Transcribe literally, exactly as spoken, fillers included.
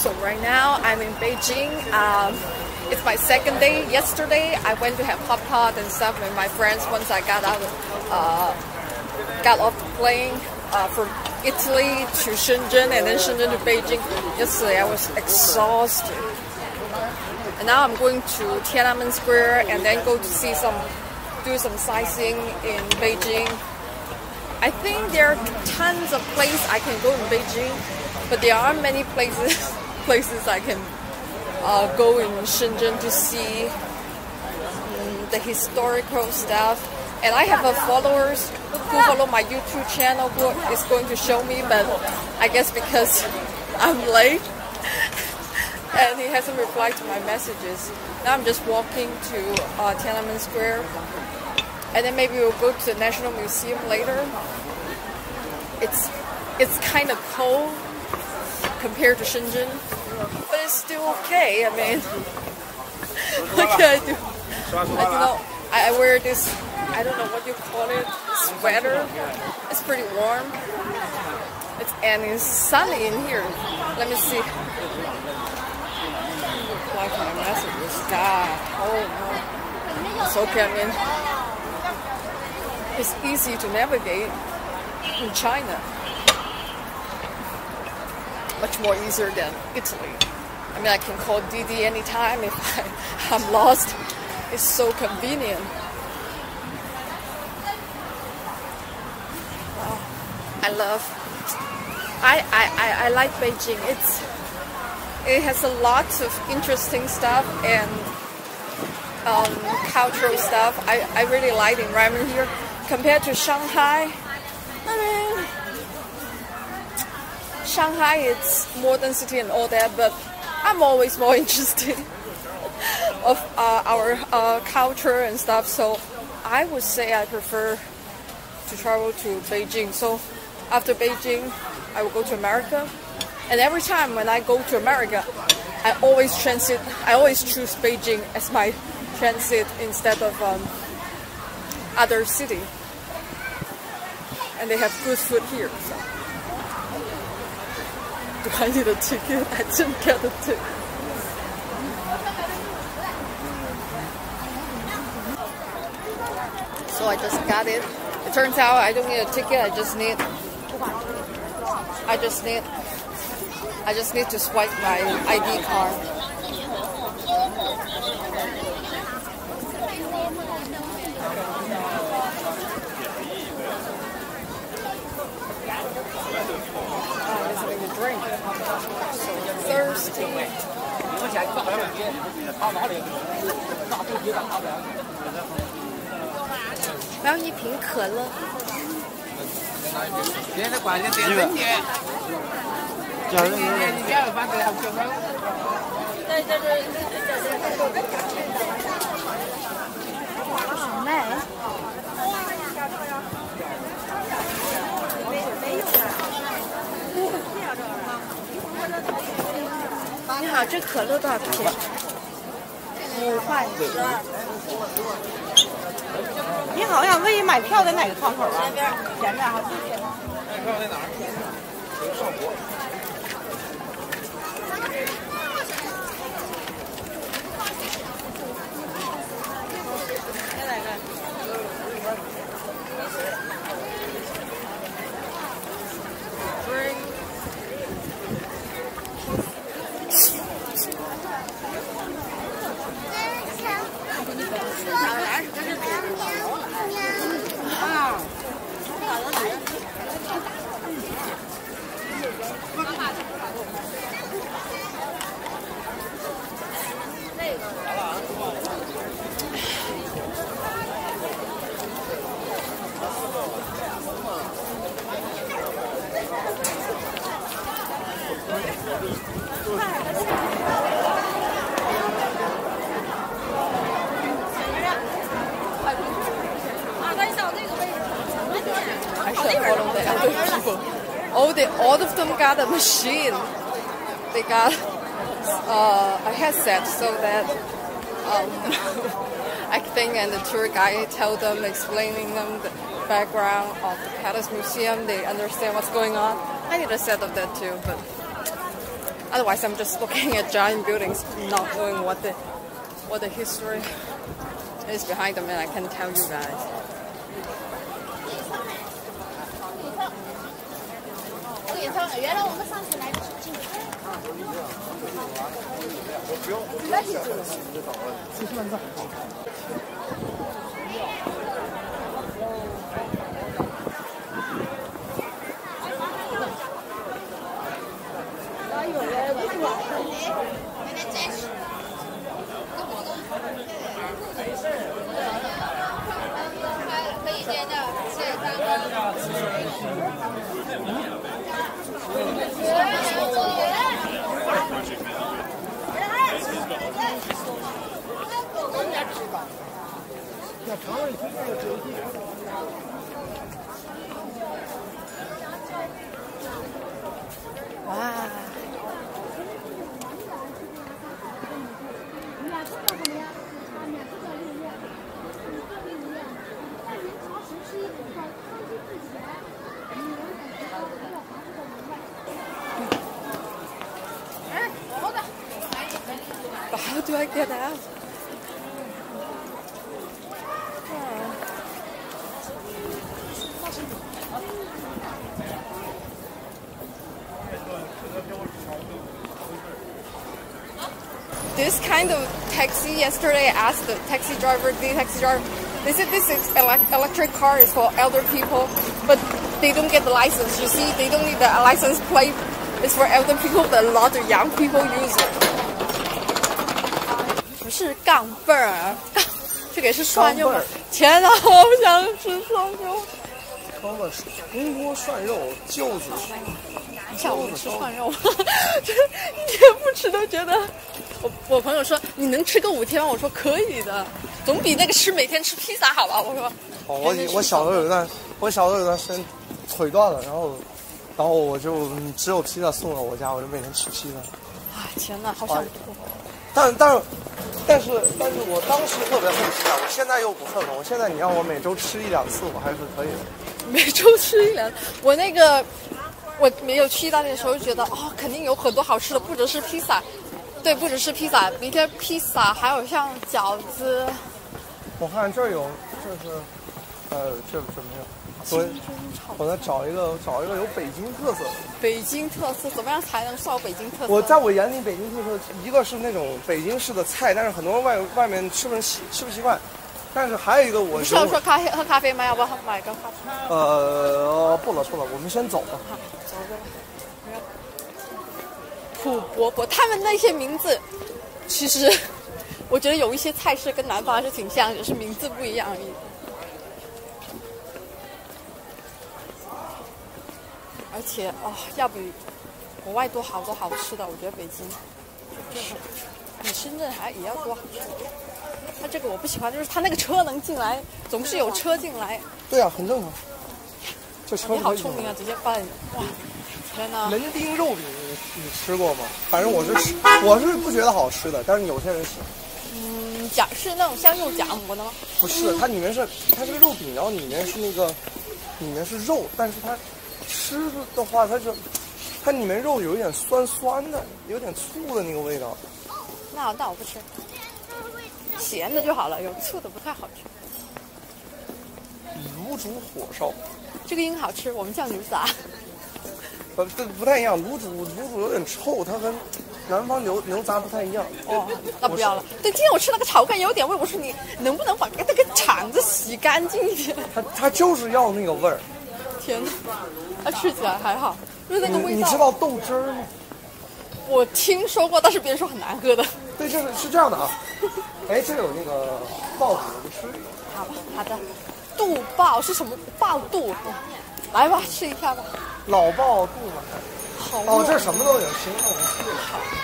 So right now I'm in Beijing. Um, it's my second day. Yesterday I went to have hot pot and stuff with my friends. Once I got out, uh, got off the plane uh, from Italy to Shenzhen and then Shenzhen to Beijing. Yesterday I was exhausted. And now I'm going to Tiananmen Square and then go to see some, do some sightseeing in Beijing. I think there are tons of places I can go in Beijing, but there are many places places I can uh, go in Shenzhen to see um, the historical stuff. And I have a followers who follow my YouTube channel who is going to show me, but I guess because I'm late. And he hasn't replied to my messages. Now I'm just walking to uh, Tiananmen Square. And then maybe we'll go to the National Museum later. It's it's kind of cold compared to Shenzhen. But it's still okay. I mean, what can I do? I do not, I wear this, I don't know what you call it, sweater. It's pretty warm. It's, and it's sunny in here. Let me see. Like my messages, God, oh no, it's okay. I mean, it's easy to navigate in China, much more easier than Italy. I mean, I can call Didi anytime if I, I'm lost. It's so convenient. Wow, I love. I I I, I like Beijing. It's. It has a lot of interesting stuff and um, cultural stuff. I, I really like the environment here compared to Shanghai. I mean, Shanghai, it's modern city and all that, but I'm always more interested of uh, our uh, culture and stuff. So I would say I prefer to travel to Beijing. So after Beijing, I will go to America. And every time when I go to America, I always transit. I always choose Beijing as my transit instead of um, other city. And they have good food here. So. Do I need a ticket? I didn't get a ticket. So I just got it. It turns out I don't need a ticket. I just need. I just need. I just need to swipe my I D card. I'm just going to drink. Thirsty. I 你好，这可乐多少钱？五块十二。你好，我想问一买票在哪个窗口啊？前边，前边哈，谢谢。买票在哪儿？上博。 Oh, they, all of them got a machine. They got uh, a headset so that um, acting and the tour guide tell them, explaining them the background of the Palace Museum. They understand what's going on. I need a set of that too, but Otherwise, I'm just looking at giant buildings, not knowing what the what the history is behind them, and I can tell you guys. But how do I get out? This kind of taxi, yesterday I asked the taxi driver, the taxi driver, they said this is electric car is for elder people, but they don't get the license. You see, they don't need the license plate. It's for elder people, but a lot of young people use it. 不是杠辈儿啊，这个是涮肉。天哪，我好想吃涮肉。刚才铜锅涮肉就是。下午吃涮肉，这一天不吃都觉得。我我朋友说你能吃个五天，我说可以的，总比那个吃每天吃披萨好吧？我说。哦，我我小时候有段，我小时候有段时间腿断了，然后，然后我就只有披萨送到我家，我就每天吃披萨。啊天哪，好想吐！但但是但是但是我当时特别恨披萨，我现在又不恨了。我现在你让我每周吃一两次，我还是可以的。每周吃一两，我那个。我没有去意大利的时候就觉得哦，肯定有很多好吃的，不只是披萨，对，不只是披萨，明天披萨还有像饺子。我看这有，这是，呃，这这没有。所以我在找一个找一个有北京特色的。北京特色怎么样才能算北京特色？我在我眼里，北京特色一个是那种北京式的菜，但是很多外外面吃不能习吃不习惯。但是还有一个我，我是要说咖啡喝咖啡吗？要不要买个咖啡？呃，不了不了，我们先走吧。好，走吧。普伯伯，他们那些名字，其实我觉得有一些菜式跟南方还是挺像，只是名字不一样而已。而且哦，要比国外多好多好吃的，我觉得北京就是比深圳还也要多好吃。他这个我不喜欢，就是他那个车能进来，总是有车进来。对啊，很正常。这车、啊、你好聪明啊，直接搬！哇，天哪！人丁肉饼你吃过吗？反正我是吃，我是不觉得好吃的，但是有些人喜欢。嗯，夹是那种像肉夹馍的吗？不是，它里面是它是个肉饼，然后里面是那个里面是肉，但是它吃的话，它就它里面肉有一点酸酸的，有点醋的那个味道。那那我不吃。咸的就好了，有醋的不太好吃。卤煮火烧，这个应该好吃。我们酱油撒，不不不太一样。卤煮卤煮有点臭，它跟南方牛牛杂不太一样。哦，那不要了。对，今天我吃那个炒肝有点味，我说你能不能把那个肠子洗干净一点？它它就是要那个味儿。天哪，它吃起来还好，就是那个味道。你, 你知道豆汁儿吗？我听说过，但是别人说很难喝的。对，这是是这样的啊。哎，这有那个爆肚，我吃。好吧，好的。肚爆是什么？爆肚。来吧，试一下吧。老爆肚嘛。好。哦，这什么都有，行，我们吃。好。